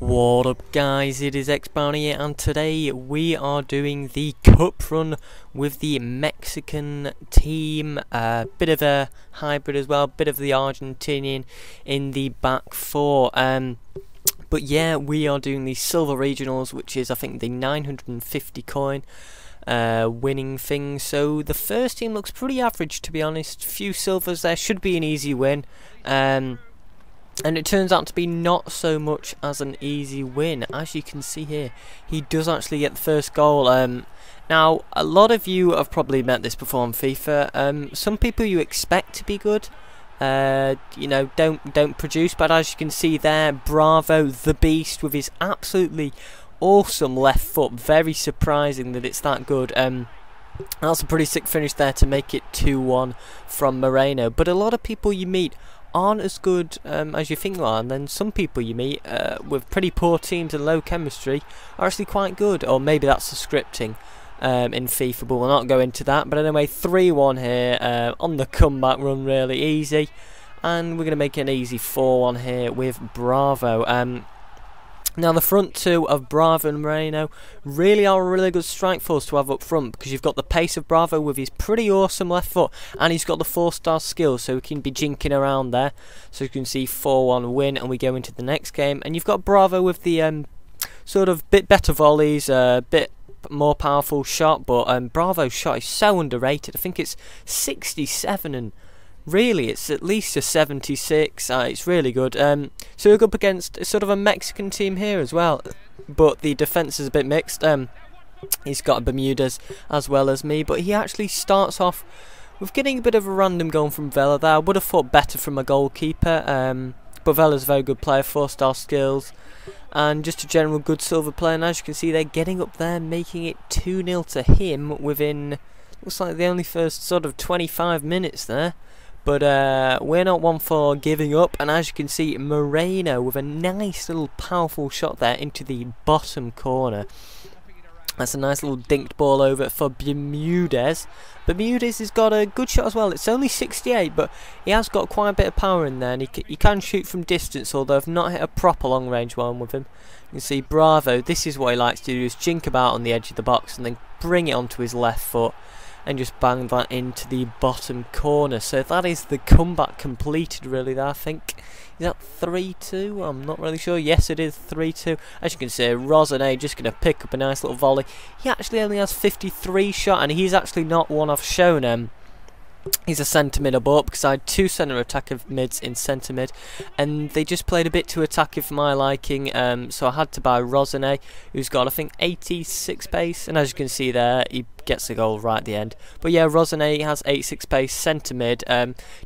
What up guys, it is XBarney here, and today we are doing the cup run with the Mexican team, bit of a hybrid as well, bit of the Argentinian in the back four. But yeah, we are doing the silver regionals, which is I think the 950 coin winning thing. So the first team looks pretty average, to be honest. Few silvers there, should be an easy win. And it turns out to be not so much as an easy win. As you can see here, he does actually get the first goal. Now, a lot of you have probably met this before on FIFA. Some people you expect to be good, you know, don't produce. But as you can see there, Bravo, the beast, with his absolutely awesome left foot. Very surprising that it's that good. That's a pretty sick finish there to make it 2-1 from Moreno. But a lot of people you meet aren't as good as you think they are, and then some people you meet with pretty poor teams and low chemistry are actually quite good. Or maybe that's the scripting in FIFA, but we'll not go into that. But anyway, 3-1 here on the comeback run, really easy, and we're going to make an easy 4-1 here with Bravo. Now the front two of Bravo and Moreno really are a really good strike force to have up front, because you've got the pace of Bravo with his pretty awesome left foot, and he's got the 4-star skill, so he can be jinking around there. So you can see 4-1 win, and we go into the next game, and you've got Bravo with the sort of bit better volleys, bit more powerful shot, but Bravo's shot is so underrated. I think it's 67 and really, it's at least a 76. It's really good. So we're up against sort of a Mexican team here as well, but the defence is a bit mixed. He's got Bermúdez as well as me, but he actually starts off with getting a bit of a random goal from Vela there. I would have thought better from a goalkeeper, but Vela's a very good player, 4-star skills, and just a general good silver player. And as you can see, they're getting up there, making it 2-0 to him within, looks like the only first sort of 25 minutes there. But we're not one for giving up, and as you can see, Moreno with a nice little powerful shot there into the bottom corner. That's a nice little dinked ball over for Bermúdez. Bermúdez has got a good shot as well. It's only 68, but he has got quite a bit of power in there, and he can shoot from distance, although I've not hit a proper long-range one with him. You can see Bravo, this is what he likes to do, is jink about on the edge of the box and then bring it onto his left foot, and just bang that into the bottom corner. So that is the comeback completed, really, there, I think. Is that 3-2? I'm not really sure. Yes, it is 3-2. As you can see, Rosane just going to pick up a nice little volley. He actually only has 53 shot, and he's actually not one I've shown him. He's a centre mid above, because I had two centre attack mids in centre mid, and they just played a bit too attacking for my liking. So I had to buy Rosane, who's got I think 86 pace, and as you can see there, he gets a goal right at the end. But yeah, Rosane has 86 pace, centre mid,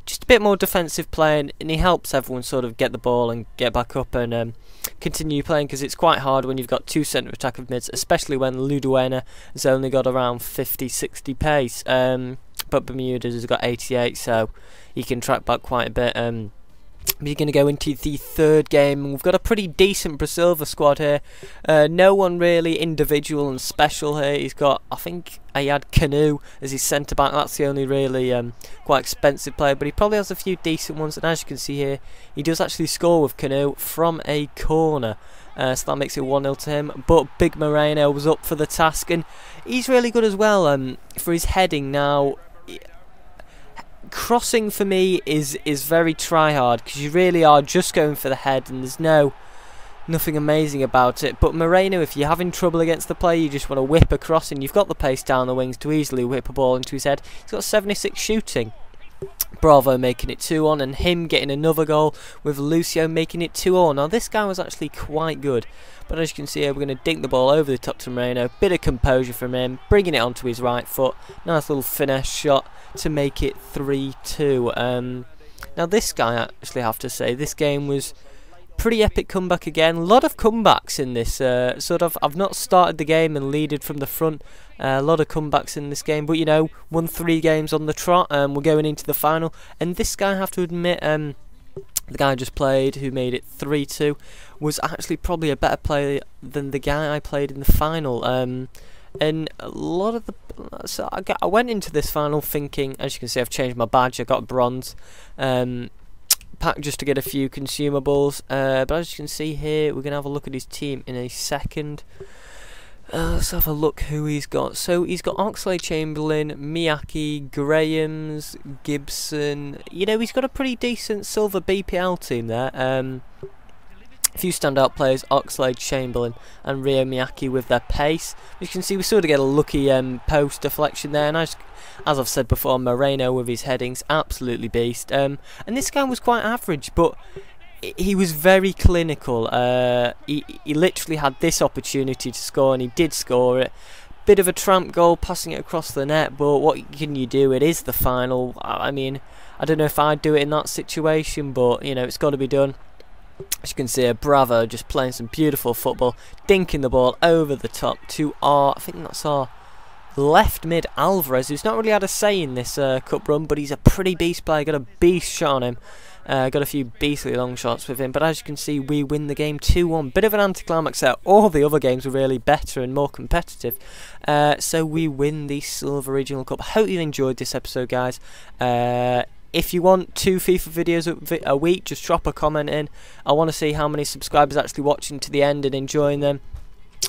just a bit more defensive playing, and he helps everyone sort of get the ball and get back up and continue playing, because it's quite hard when you've got two centre attack mids, especially when Luduena has only got around 50-60 pace. But Bermúdez has got 88, so he can track back quite a bit. We're going to go into the third game, and we've got a pretty decent Brasilva squad here. No one really individual and special here. He's got, I think, he had Canu as his centre back. That's the only really quite expensive player, but he probably has a few decent ones. And as you can see here, he does actually score with Canu from a corner. So that makes it 1-0 to him. But Big Moreno was up for the task, and he's really good as well for his heading now. Crossing for me is very try hard, because you really are just going for the head, and there's nothing amazing about it. But Moreno, if you're having trouble against the player, you just want to whip a cross, and you've got the pace down the wings to easily whip a ball into his head. He's got 76 shooting. Bravo making it 2-1, and him getting another goal with Lucio making it 2-0. Now this guy was actually quite good, but as you can see here, we're going to dink the ball over the top to Moreno. Bit of composure from him, bringing it onto his right foot. Nice little finesse shot to make it 3-2. Now this guy, I actually have to say, this game was pretty epic comeback again. A lot of comebacks in this sort of, I've not started the game and leaded from the front. A lot of comebacks in this game, but you know, won 3 games on the trot, and we're going into the final. And this guy, I have to admit, the guy I just played who made it 3-2 was actually probably a better player than the guy I played in the final. And a lot of the, so I went into this final thinking, as you can see, I've changed my badge, I got bronze. pack just to get a few consumables, but as you can see here, we're going to have a look at his team in a second. Let's have a look who he's got. So he's got Oxlade-Chamberlain, Miyaki, Grahams, Gibson. You know, he's got a pretty decent silver BPL team there. A few standout players, Oxlade-Chamberlain and Rio Miyake with their pace. As you can see, we sort of get a lucky post deflection there, and as I've said before, Moreno with his headings, absolutely beast. And this guy was quite average, but he was very clinical. He literally had this opportunity to score, and he did score it. Bit of a tramp goal, passing it across the net, but what can you do? It is the final. I mean, I don't know if I'd do it in that situation, but, you know, it's got to be done. As you can see, Bravo just playing some beautiful football, dinking the ball over the top to our, I think that's our left mid, Alvarez, who's not really had a say in this cup run, but he's a pretty beast player, got a beast shot on him, got a few beastly long shots with him, but as you can see, we win the game 2-1, bit of an anticlimax there. All the other games were really better and more competitive, so we win the Silver Regional Cup. I hope you enjoyed this episode, guys. If you want 2 FIFA videos a week, just drop a comment in. I want to see how many subscribers are actually watching to the end and enjoying them,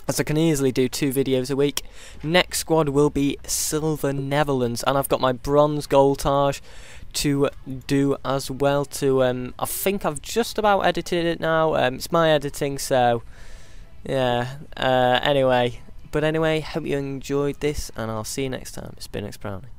as I can easily do 2 videos a week. Next squad will be Silver Netherlands, and I've got my bronze goldtage to do as well. I think I've just about edited it now. It's my editing, so yeah. Anyway, hope you enjoyed this, and I'll see you next time. It's been xBrownayy.